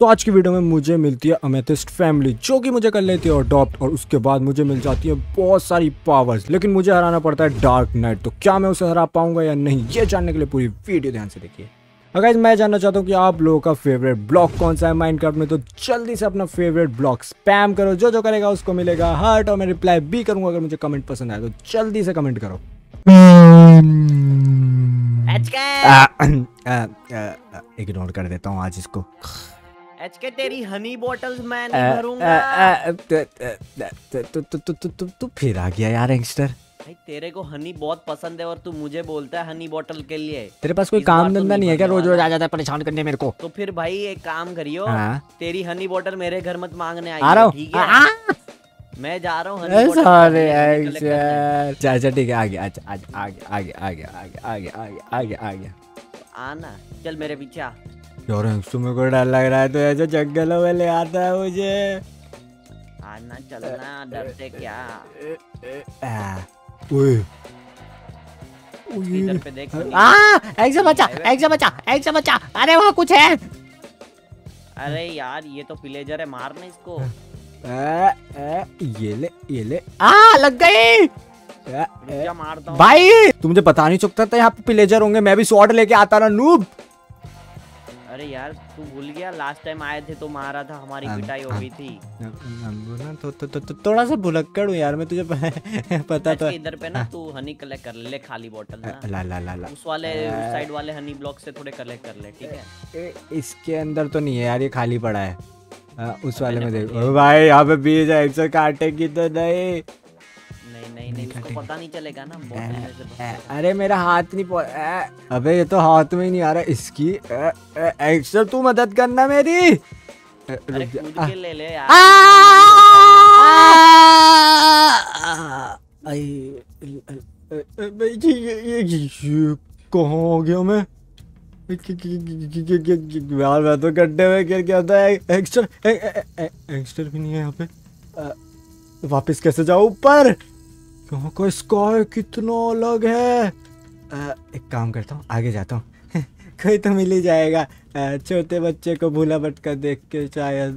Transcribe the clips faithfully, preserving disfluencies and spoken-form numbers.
तो आज की वीडियो में मुझे मिलती है अमेथिस्ट फैमिली, जो कि मुझे कर लेती है अडॉप्ट और उसके बाद मुझे मिल जाती है बहुत सारी पावर्स, लेकिन मुझे हराना पड़ता है डार्क नाइट। तो क्या मैं उसे हरा पाऊंगा या नहीं, ये जानने के लिए पूरी वीडियो ध्यान से देखिए। अगर मैं जानना चाहता हूँ कि आप लोगों का फेवरेट ब्लॉक कौन सा है माइनक्राफ्ट में, तो जल्दी से अपना फेवरेट ब्लॉक स्पैम करो। जो जो करेगा उसको मिलेगा हार्ट और मैं रिप्लाई भी करूंगा अगर मुझे कमेंट पसंद आए, तो जल्दी से कमेंट करो। इग्नोर कर देता हूँ आज इसको। एचके तेरी हनी बॉटल्स मैं नहीं भरूंगा। तू फिर आ गया यार एंगस्टर। भाई तेरे को हनी बहुत पसंद है और तू मुझे बोलता है हनी बॉटल के लिए। तेरे पास कोई काम धंधा नहीं है क्या? रोज रोज आ जाता है परेशान करने मेरे को। तो फिर भाई एक काम करियो, तेरी हनी बॉटल मेरे घर मत मांगने आई, ठीक है? मैं जा रहा हूँ। अच्छा ठीक है, आगे आगे आगे आगे आगे आगे आगे आगे आना, चल मेरे पीछे आ। यार तुम्हें को डर लग रहा है तो ऐसे जंगलों में ले आता है मुझे। आना चलना, डरते क्या? ओए इधर पे देख, एग्जा बचा एग्जा बचा एग्जा बचा। अरे वहाँ कुछ है। अरे यार ये तो पिलेजर है, मारने इसको। आ, आ, ये ले ये ले। आ लग गई। क्या मारता हूँ भाई, तुझे पता नहीं चुकता था यहाँ पे पिलेजर होंगे। मैं भी स्वॉर्ड लेके आता ना नूब। अरे यार तू भूल गया, लास्ट टाइम आए थे तो मारा था, हमारी पिटाई हो गई थी। तो, तो, तो, तो, थोड़ा सा भुलक्कड़ हूं यार मैं, तुझे पता तो। इधर पे ना तू हनी कलेक्ट कर ले, खाली बोतल ना। ला ला ला उस वाले साइड वाले हनी ब्लॉक से थोड़े कलेक्ट कर ले, ठीक है? इसके अंदर तो नहीं है यार, ये खाली पड़ा है। आ, उस वाले में देख भाई, यहाँ पे बीज है, काटे की तो नहीं। नहीं नहीं नहीं पता नहीं चलेगा ना। आ, अरे मेरा हाथ नहीं पो... आ, अबे ये तो हाथ में ही नहीं आ रहा इसकी। एक्चुअल तू मदद करना मेरी। अरे कूद के ले ले यार। कहाँ हो गया मैं यार? मैं तो गड्ढे में गिर गया था। एक्चुअल एक्चुअल भी नहीं है यहाँ पे। वापस कैसे जाऊँ ऊपर? का स्काई कितना अलग है। आ, एक काम करता हूँ, आगे जाता हूँ। कोई तो मिल ही जाएगा। छोटे बच्चे को भूला भटका देख के शायद।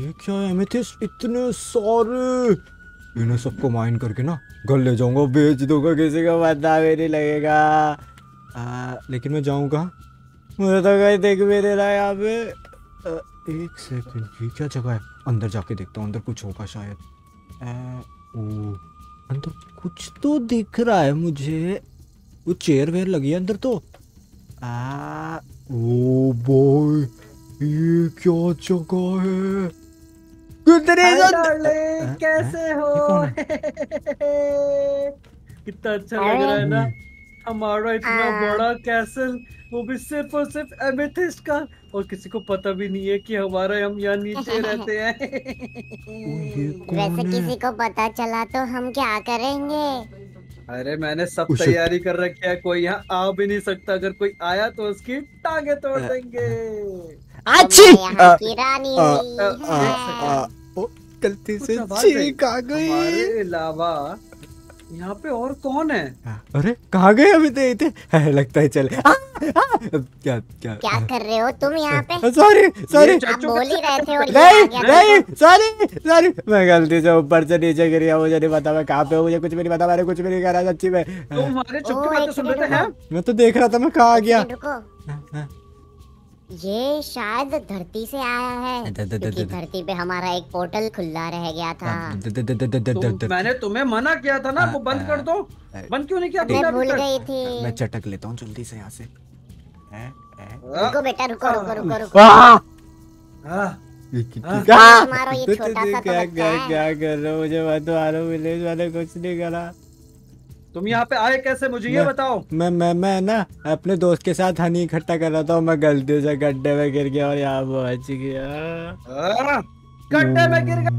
ये क्या है अमेथिस्ट? इतने सारे। इन्हें सबको माइन करके ना घर ले जाऊंगा, बेच दूंगा, किसी को पता भी नहीं लगेगा। आ, लेकिन मैं जाऊँ कहाँ? मुझे तो कहीं देख भी दे रहा है यहाँ पे। एक सेकेंड, ये क्या जगह है? अंदर जाके देखता हूँ, अंदर कुछ होगा शायद। आ, ओ अंदर कुछ तो दिख रहा है मुझे। वो चेयर वेयर लगी है अंदर तो। आ, ओ बॉय ये क्या जगह है? कैसे हो? कितना अच्छा लग रहा है ना हमारा इतना बड़ा कैसल, वो भी सिर्फ और सिर्फ अमेथिस्ट का, और किसी को पता भी नहीं है कि हमारा हम यहाँ नीचे रहते हैं। वैसे किसी को पता चला तो हम क्या करेंगे? अरे मैंने सब तैयारी कर रखी है, कोई यहाँ आ भी नहीं सकता। अगर कोई आया तो उसकी टांगे तोड़ देंगे। अच्छी गलती से चीख आ गई। हमारे अलावा यहाँ पे और कौन है? अरे कहाँ गए अभी थे, थे? लगता है चले। आ, आ, क्या क्या क्या कर रहे हो तुम यहाँ पे? सॉरी सॉरी बोल ही रहे थे। नहीं नहीं सॉरी सॉरी, मैं गलती से ऊपर से नीचे गिर गया, मुझे नहीं पता मैं कहाँ पे हूँ, मुझे कुछ भी नहीं पता, मैंने कुछ भी नहीं करा। सच्ची में मैं तो देख रहा था मैं कहाँ आ गया। ये शायद धरती से आया है, क्योंकि धरती पे हमारा एक पोर्टल खुला रह गया था। मैंने तुम्हें मना किया था ना, वो बंद कर दो। बंद क्यों नहीं किया? मैं भूल गई थी। मैं चटक लेता हूँ जल्दी से यहाँ से। रुको बेटा, रुको रुको रुको रुको। मारो ये छोटा सा क्या क्या कर रहे हो? मुझे बताओ, विलेज वाले कुछ नहीं करा। तुम यहाँ पे आए कैसे मुझे ये बताओ। मैं मैं मैं ना अपने दोस्त के साथ हनी इकट्ठा कर रहा था, मैं गलती से गड्ढे में गिर गया और यहाँ पहुंच गया। गड्ढे में गिर गया।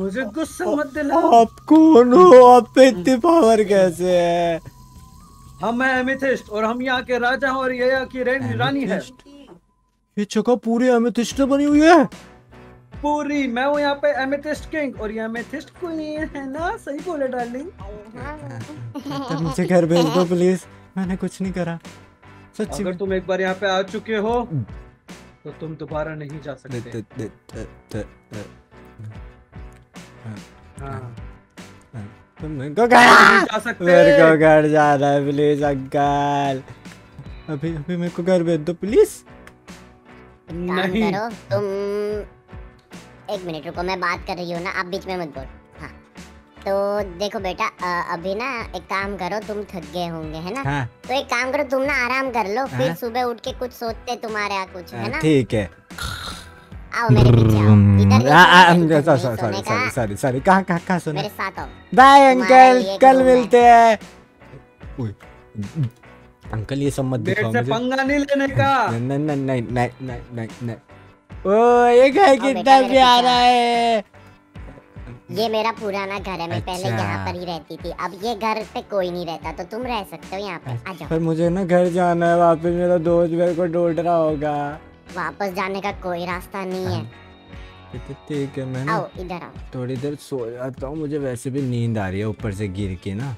मुझे गुस्सा मत दिलाओ। आप कौन हो? आप पे इतनी पावर कैसे है? हम हैं अमेथिस्ट और हम यहाँ के राजा और ये यहाँ की रानी है। ये जगह पूरी अमेथिस्ट बनी हुई है पूरी। मैं हूँ यहाँ पे अमेथिस्ट किंग और ये अमेथिस्ट क्वीन है ना, सही बोले डार्लिंग? तो मुझे घर भेज दो प्लीज, मैंने कुछ नहीं करा। सच्ची अगर तुम एक बार यहाँ पे आ चुके हो तो तुम दोबारा नहीं जा सकते। तुमने को घर जाना है प्लीज अंकल, अभी अभी मेरे को घर भेज दो प्लीज। नहीं करो तुम, एक मिनट रुको मैं बात कर रही हूँ ना, आप बीच में मत बोल। हाँ तो देखो बेटा अभी ना एक काम करो, तुम थक गए होंगे है ना। हाँ। तो एक काम करो तुम ना आराम कर लो। हाँ। फिर सुबह उठ के कुछ सोचते तुम्हारे यहाँ कुछ। हाँ, है ना ठीक है। आओ मेरे पीछे, सॉरी कहाँ कहाँ सुनो, मेरे साथ आओ। बाय अंकल कल मिलते हैं। अंकल ये सब मत दिखाओ मुझे, पंगा नहीं लेने का। नहीं नहीं नहीं नहीं नहीं नहीं। ओ ये घर कितना प्यारा है, ये मेरा पुराना घर है, मैं अच्छा। पहले यहाँ पर ही रहती थी, अब ये घर पे कोई नहीं रहता तो तुम रह सकते हो यहाँ पे, आ जाओ। पर मुझे ना घर जाना है वापस, मेरा दोस्त मेरे को ढूंढ रहा होगा। वापस जाने का कोई रास्ता नहीं है। ठीक है मैं ना इधर आओ, थोड़ी देर सो जाता हूँ, मुझे वैसे भी नींद आ रही है ऊपर से गिर के ना।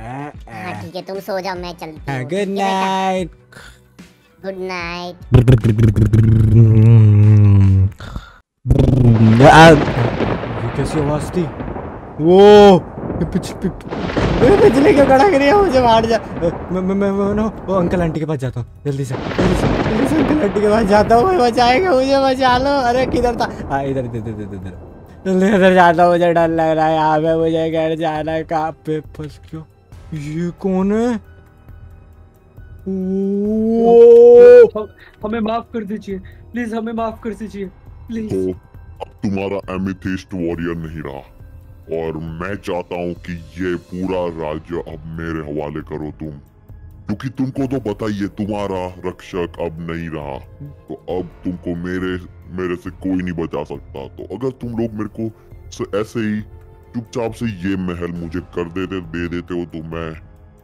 हाँ ठीक है तुम सो जाओ, मैं चलती हूँ। Good night. Good night. कैसी आवाज थी वो, पिछले क्यों खड़ा करिए मुझे, बाहर जा। मैं मैं मैं ना वो अंकल आंटी के पास जाता हूँ, जल्दी से जल्दी से जल्दी से अंकल आंटी के पास जाता हूँ, कोई बचाएगा मुझे, बचा लो। अरे किधर था? हाँ इधर इधर इधर इधर इधर जाता हूँ, मुझे डर लग रहा है यहाँ पे, मुझे घर जाना है। कहाँ पे फंस क्यों? ये कौन है? ओ हमें माफ कर दीजिए प्लीज, हमें माफ कर दीजिए प्लीज। तो अब तुम्हारा एमेथिस्ट वॉरियर नहीं रहा और मैं चाहता हूँ कि ये पूरा राज्य अब मेरे हवाले करो तुम, क्योंकि तुमको तो पता ही है तुम्हारा रक्षक अब नहीं रहा, तो अब तुमको मेरे मेरे से कोई नहीं बचा सकता। तो अगर तुम लोग मेरे को ऐसे ही चुपचाप से ये महल मुझे कर देते दे देते हो तो मैं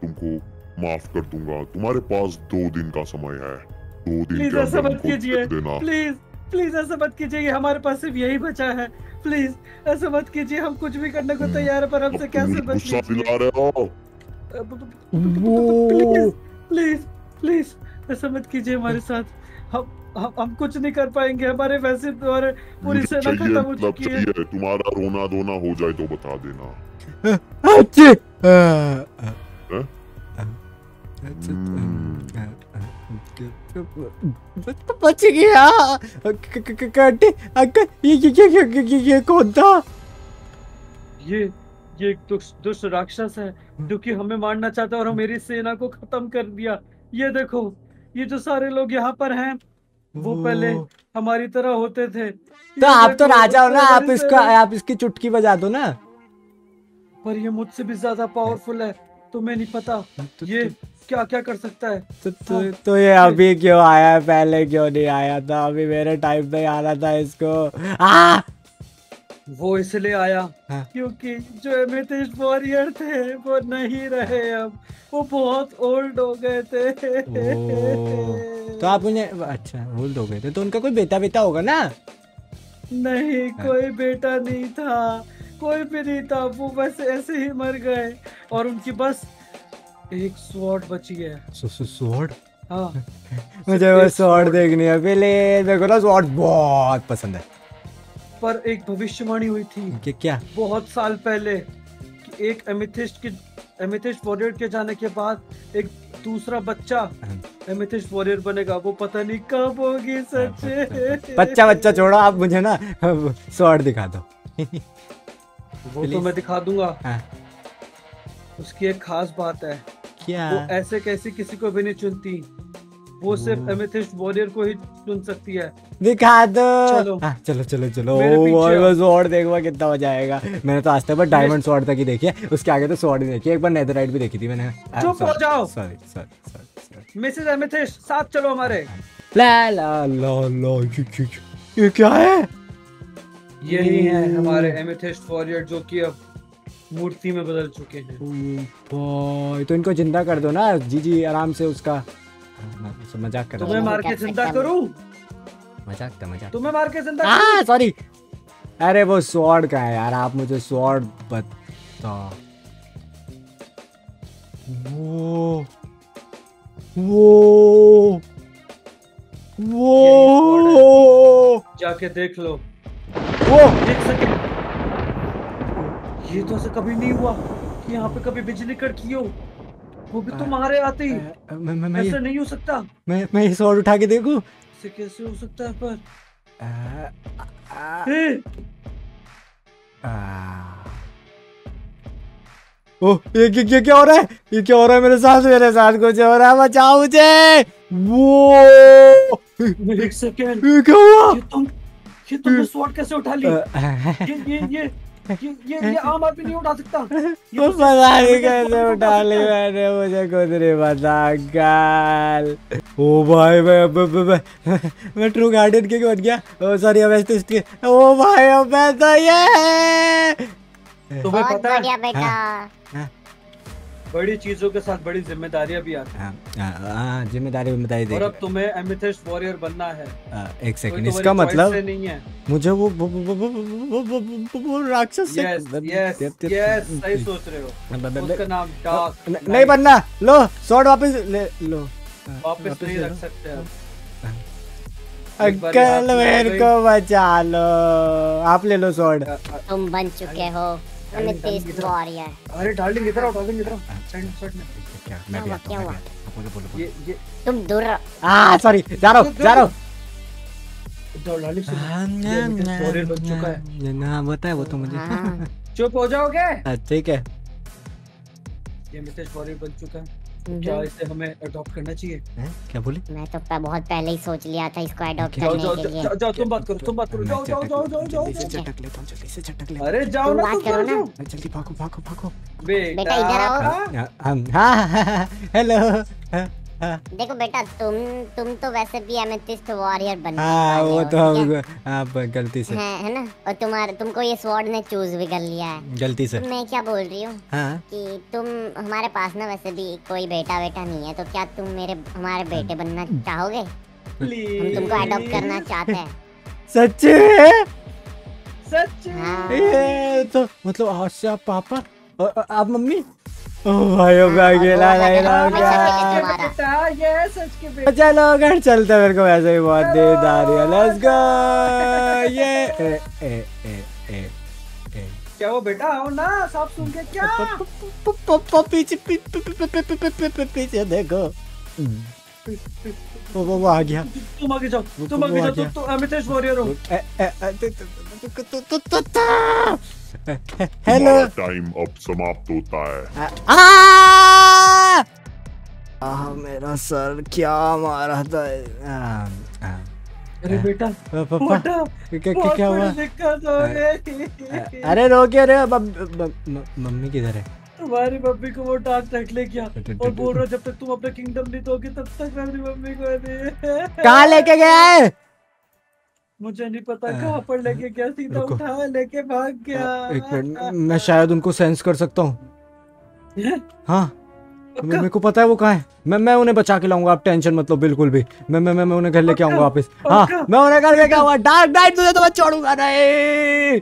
तुमको माफ कर दूंगा। तुम्हारे पास दो दिन का समय है, दो दिन के अंदर मुझको दे देना। प्लीज प्लीज ऐसा मत कीजिए, हमारे पास सिर्फ यही बचा है, प्लीज ऐसा मत कीजिए, हम कुछ भी करने को तैयार है पर हमसे कैसे बचना। दिला रहे हो प्लीज प्लीज प्लीज, ऐसा मत कीजिए हमारे साथ, हम हम हम कुछ नहीं कर पाएंगे, हमारे वैसे और पूरी सेना खत्म हो चुकी है। तुम्हारा रोना धोना हो जाए तो बता देना। बच गया अंकल, ये कौन था? ये ये दुष्ट राक्षस है जो कि हमें मारना चाहता है और मेरी सेना को खत्म कर दिया। ये देखो ये जो सारे लोग यहाँ पर हैं वो पहले हमारी तरह होते थे। तो आप तो राजा हो ना, आप इसका आप इसकी चुटकी बजा दो ना। पर ये मुझसे भी ज्यादा पावरफुल है, तुम्हें नहीं पता ये क्या क्या कर सकता है। तो, तो, तो ये अभी क्यों आया, पहले क्यों नहीं आया था? अभी मेरे टाइम पे आना था इसको। आ वो इसलिए आया हाँ। क्योंकि जो एमेथिस्ट वॉरियर थे वो नहीं रहे अब, वो बहुत ओल्ड हो गए थे। तो आप उन्हें अच्छा ओल्ड हो गए थे तो उनका कोई बेटा बेटा होगा ना? नहीं हाँ। कोई बेटा नहीं था, कोई भी नहीं था, वो बस ऐसे ही मर गए और उनकी बस एक स्वॉर्ड बची है। स्वॉर्ड? हाँ मुझे वो स्वॉर्ड देखनी है, देखो ना स्वॉर्ड बहुत पसंद है। पर एक भविष्यवाणी हुई थी कि क्या बहुत साल पहले कि एक एमेथिस्ट के एमेथिस्ट वॉरियर के जाने के बाद एक दूसरा बच्चा एमेथिस्ट वॉरियर बनेगा, वो पता नहीं कब होगी। सच्चे बच्चा बच्चा छोड़ो, आप मुझे ना स्वॉर्ड दिखा दो। वो तो मैं दिखा दूंगा। हाँ। उसकी एक खास बात है, क्या वो ऐसे कैसे किसी को भी नहीं चुनती, वो सिर्फ एमेथिस्ट वॉरियर को ही चुन सकती है। दिखा दो। चलो आ, चलो चलो चलो स्वॉर्ड देखो कितना मजा आएगा। मैंने तो आज तक बस डायमंड स्वॉर्ड तक ही देखी है, उसके आगे तो स्वॉर्ड ही देखी है, एक बार नेदरराइट भी देखी थी मैंने। चुप हो जाओ। Sorry sorry sorry Mrs Amethyst साथ चलो हमारे। ला ला ला ला ये क्या है? यही है हमारे एमेथिस्ट वॉरियर जो कि अब मूर्ति में बदल चुके हैं। तो इनको जिंदा कर दो ना। जी जी आराम से, उसका मजाक कर तुम्हें मार के जिंदा करूं? मजाक था मजाक। तुम्हें मार के जिंदा हाँ सॉरी। अरे वो स्वॉर्ड का है यार, आप मुझे स्वॉर्ड बताओ। वो वो वो जाके देख लो, वो देख सके। ये तो ऐसा कभी नहीं हुआ कि यहाँ पे कभी बिजली कड़की हो, वो भी तुम्हारे आते ही। ऐसा नहीं हो सकता। मैं मैं इस और उठा के देखूं इसे कैसे हो सकता है। पर ओह ये क्या क्या हो रहा है, ये क्या हो रहा है मेरे साथ, मेरे साथ कुछ हो रहा है, बचाओ मुझे। वो एक सेकेंड, ये क्या हुआ? ये तुम ये तुमने स्वॉर्ड कैसे उठा ली? ये ये ये ये ये ये आम आदमी नहीं उठा सकता। तो पता नहीं कैसे उठा ली मैंने, मुझे खुद नहीं पता काल। ओ भाई मैं मैं ट्रू गार्डन के बन गया, सॉरी अमेथिस्ट के। ओ भाई मैं तो ये तुम्हें पता है बेटा, बड़ी चीजों के साथ बड़ी जिम्मेदारियां भी आती हैं। हाँ जिम्मेदारी जिम्मेदारी और अब तुम्हें एमेथिस्ट वॉरियर बनना है। आ, एक सेकंड, इसका मतलब नहीं है मुझे वो वो वो वो वो राक्षस से। यस यस सही सोच रहे हो, उसका नाम डार्क नहीं बनना। लो स्वॉर्ड वापस ले लो, वापस नहीं रख सकते अब। अंकल मेरे को बचा लो, आप ले लो स्वॉर्ड, तुम बन चुके हो। अरे डार्लिंग इधर आओ, डार्लिंग इधर आओ, साइड साइड में। क्या मैं भी आता हूं, बोलो बोलो। ये ये तुम दूर रहो। हां सॉरी, जा रहा हूं जा रहा हूं। डार्लिंग से सॉरी बच चुका है ये ना, पता है वो तो मुझे। चुप हो जाओगे? ठीक है, ये मिस्टर सॉरी बन चुका है। क्या इसे हमें अडॉप्ट करना चाहिए? क्या बोले? मैं तो बहुत पहले ही सोच लिया था इसको अडॉप्ट करने के लिए। जाओ जाओ तुम बात करो, तुम बात करो, जाओ जाओ जाओ जाओ जाओ। इसे झटक लेता हूं, जल्दी से झटक ले। अरे जाओ ना, तुम जाओ ना, जल्दी भागो भागो भागो। बेटा इधर आओ। हम हां हेलो, देखो बेटा तुम तुम तो वैसे भी एमेथिस्ट वॉरियर बन गए। हां वो तो आप गलती से है है ना, और तुम्हारे तुमको ये स्वॉर्ड ने चूज भी कर लिया है गलती से। मैं क्या बोल रही हूँ हाँ? कि तुम हमारे पास ना वैसे भी कोई बेटा बेटा नहीं है, तो क्या तुम मेरे हमारे बेटे बनना चाहोगे? हम तुमको अडॉप्ट करना चाहते हैं। सच्चे सच्चे हाँ। ये तो मतलब आज से आप पापा और आप मम्मी। ओ भाई ओ भाई अकेला नहीं रहूंगा, चलो घर चलते, मेरे को वैसे ही बहुत देर आ रही है। Let's go. ये ए ए ए ए ए क्या वो बेटा आओ ना, सब सुन के क्या पीछे पीछे पीछे देखो। वो वो आ गया, तुम आगे जाओ, तुम आगे जाओ, तुम एमेथिस्ट वॉरियर हो। हेलो, टाइम अब समाप्त होता है। आह मेरा सर क्या मारा था। अरे बेटा क्या हुआ? अरे रो क्या रहे? मम्मी किधर है? तुम्हारी मम्मी को वो डांस रख ले क्या? और बोल रहा जब तक तुम अपना किंगडम नहीं दोगे तब तक मेरी मम्मी को कहाँ लेके गया है? मुझे नहीं पता कहाँ पर लेके गया, सीधा उठा लेके भाग गया। एक मिनट, मैं शायद उनको सेंस कर सकता हूँ। हाँ मेरे को पता है वो कहाँ है, मैं मैं उन्हें बचा के लाऊंगा, आप टेंशन मतलब बिल्कुल भी। मैं मैं मैं उन्हें घर लेके आऊंगा वापस। हाँ मैं उन्हें घर लेके आऊंगा। डार्क नाइट तुझे तो मैं छोड़ूंगा नहीं।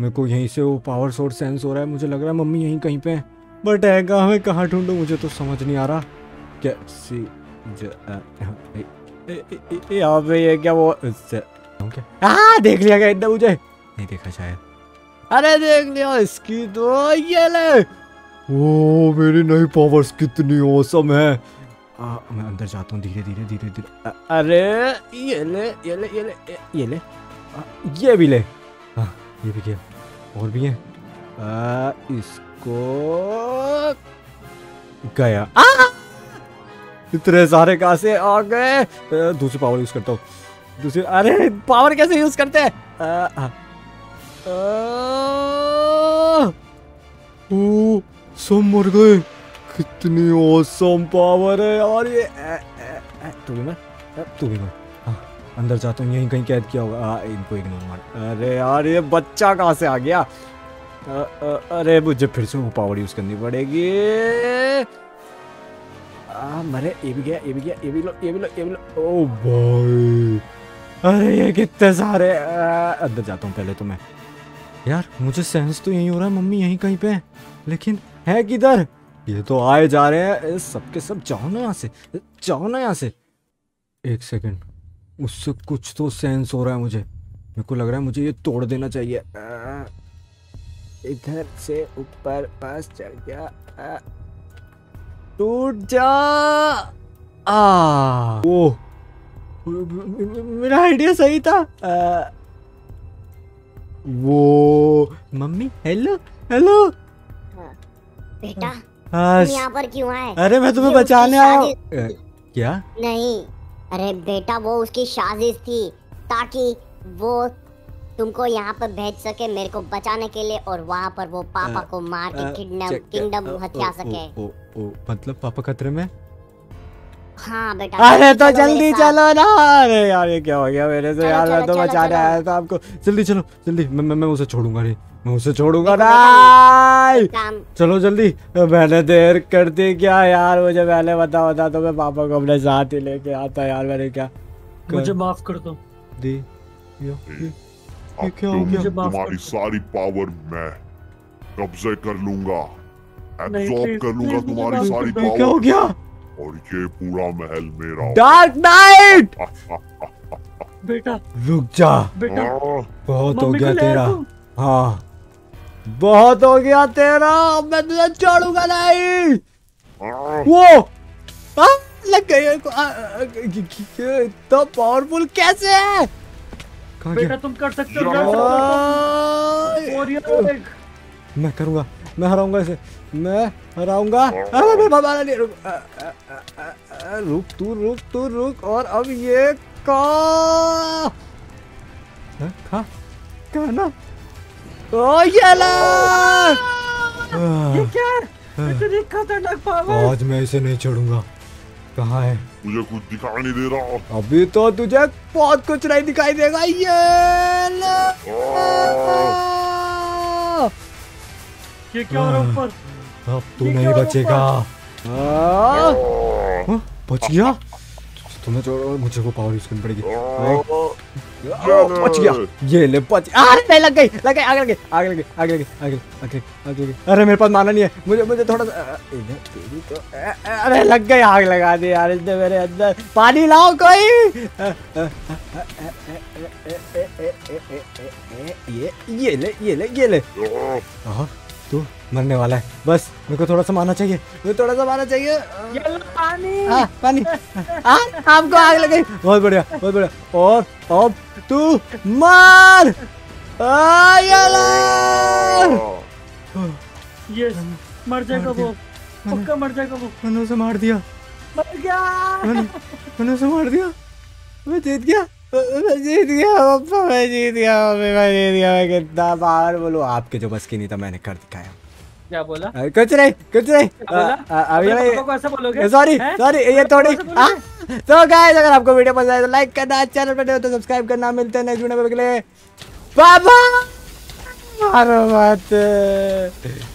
मेरे को यहीं से वो पावर सोर्स सेंस हो रहा है, मुझे लग रहा है मम्मी यहीं कहीं पे है, बट है कहाँ, मैं कहाँ ढूंढूं, मुझे तो समझ नहीं आ रहा। कैसी यहाँ पे ये क्या वो आ, देख लिया क्या इतना? मुझे नहीं देखा शायद। अरे देख लिया इसकी तो ये ले। ओ मेरी नई पावर्स कितनी औसम है। आ, मैं अंदर जाता हूँ धीरे धीरे धीरे धीरे। अरे ये ले ये ले ये ले ये ले आ, ये भी ले। हाँ ये भी क्या और भी है आ, इसको गया। आ! इतने सारे कहाँ से आ गए? दूसरी पावर यूज करता हूँ, दूसरी। अरे पावर कैसे यूज करते हैं? ओ सब मर गए, कितनी ऑसम पावर है यार ये। तू भी मर, तू भी मर। अंदर जाता हूँ, यहीं कहीं कैद किया होगा। आ, इनको इग्नोर मार। अरे यार ये बच्चा कहाँ से आ गया? आ, आ, अरे मुझे फिर से वो पावर यूज करनी पड़ेगी। आ, मरे ये भी गया, ये भी गया, ये भी लो, ये भी लो, ये भी लो। ओ भाई अरे ये कितने सारे। आ, अंदर जाता हूँ पहले तो मैं। यार मुझे सेंस तो यहीं हो रहा है मम्मी यहीं कहीं पे, लेकिन है किधर? ये तो आए जा रहे हैं सबके सब। जाओ ना यहाँ से, जाओ ना यहाँ से। एक सेकेंड, उससे कुछ तो सेंस हो रहा है मुझे। मेरे को लग रहा है मुझे ये तोड़ देना चाहिए। आ, इधर से ऊपर पास चढ़ गया। टूट जा। आ, ओ, मेरा आइडिया सही था। आ, वो मम्मी। हेलो हेलो बेटा, तुम यहाँ पर क्यों आए? अरे मैं तुम्हें बचाने आया हूँ। क्या? नहीं अरे बेटा, वो उसकी साजिश थी ताकि वो तुमको यहाँ पर भेज सके मेरे को बचाने के लिए, और वहाँ पर वो पापा आ, को मार के किडनैप किंगडम हत्या सके। ओ, ओ, ओ, मतलब पापा खतरे में? हाँ बेटा। अरे तो जल्दी चलो ना। अरे यार ये क्या हो गया मेरे से? यार मैं तो बचाने आया था आपको। जल्दी चलो जल्दी। मैं मैं उसे छोड़ूंगा नहीं, मैं उसे छोड़ूंगा नहीं। चलो जल्दी। मैंने देर कर दी क्या यार? मुझे पहले बता होता तो मैं पापा को अपने साथ ही लेके आता। यार मैंने क्या, मुझे माफ कर दो। दी क्या हो गया? तुम्हारी सारी पावर मैं कब्जे कर लूंगा, एब्जॉर्ब कर लूंगा तुम्हारी सारी पावर। क्या हो गया? और ये पूरा महल मेरा। Dark night. बेटा रुक जा बेटा। बहुत हो गया तेरा। हाँ बहुत हो गया तेरा। मैं तुझे छोड़ूंगा नहीं। वो आ, लग गई। इतना पावरफुल कैसे है? बेटा तुम कर सकते हो। मैं करूंगा, मैं हराऊंगा इसे, मैं हराऊंगा। रुक तू, रुक तू, रुक। और अब ये का खा क्या ना? ओ ये ला। ये क्या? इतनी खतरनाक पावर। आज मैं इसे नहीं छोड़ूंगा। कहाँ है? मुझे कुछ दिखाई नहीं दे रहा। अभी तो तुझे बहुत कुछ नहीं दिखाई देगा। ये ला। ये क्या हो रहा है ऊपर? अब तू नहीं बचेगा। बच गया? तुम्हें छोड़ो, मुझे वो पावर यूज करनी पड़ेगी। बच गया ये ले। अरे लग गई लग गई। आगे लगे आगे लगे आगे लगे आगे आगे आगे। अरे मेरे पास माना नहीं है। मुझे मुझे थोड़ा सा तेरी तो। अरे लग गई। आग लगा दी यार इसने मेरे अंदर। पानी लाओ कोई। ये ये ले ये ले ये ले। हाँ तू मरने वाला है। बस मेरे को थोड़ा सा मारना चाहिए, मुझे थोड़ा सा मारना चाहिए। पानी आ, पानी आ, आपको आग लग गई। बहुत बढ़िया बहुत बढ़िया। और अब तू मार। आ, ये मर जाएगा वो, पक्का मर जाएगा वो। मैंने उसे मार दिया। मर गया। मैंने उसे मार दिया। मैं जीत गया मैं जीत गया पापा, मैं जीत गया मैं जीत गया। मैं कितना बार बोलो, आपके जो बस की नहीं था मैंने कर दिखाया। क्या बोला? कुछ नहीं कुछ नहीं। अभी सॉरी सॉरी ये थोड़ी। तो गाइस अगर आपको वीडियो पसंद आए तो लाइक करना, चैनल पर नए हो तो सब्सक्राइब करना। मिलते हैं नेक्स्ट वीडियो में। Bye bye.